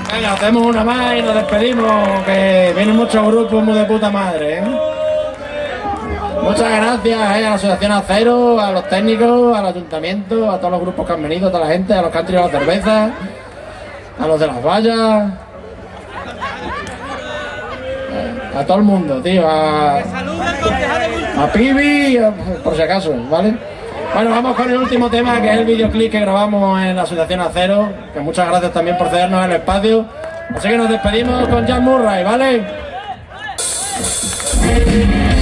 Venga, hacemos una más y nos despedimos, que vienen muchos grupos muy de puta madre, ¿eh? Muchas gracias a la Asociación Acero, a los técnicos, al ayuntamiento, a todos los grupos que han venido, a toda la gente, a los que han tirado la cerveza, a los de las vallas, a todo el mundo, tío, a Pibi, por si acaso, ¿vale? Bueno, vamos con el último tema, que es el videoclip que grabamos en la Asociación Acero, que muchas gracias también por cedernos el espacio. Así que nos despedimos con Jack Murray, ¿vale?